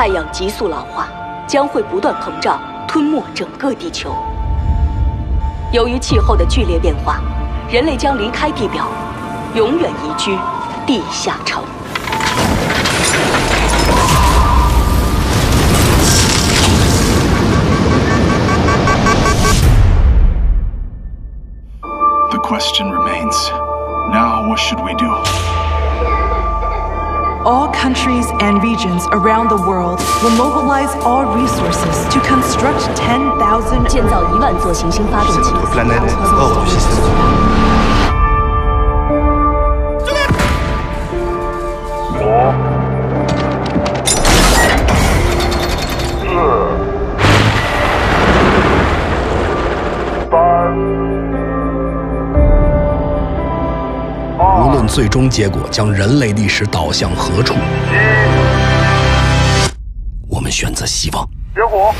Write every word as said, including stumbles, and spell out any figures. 太阳急速老化，将会不断膨胀，吞没整个地球。由于气候的剧烈变化，人类将离开地表，永远移居地下城。 The question remains, now what should we do? All countries and regions around the world will mobilize all resources to construct ten thousand... Five... 无论最终结果将人类历史导向何处，我们选择希望。结果。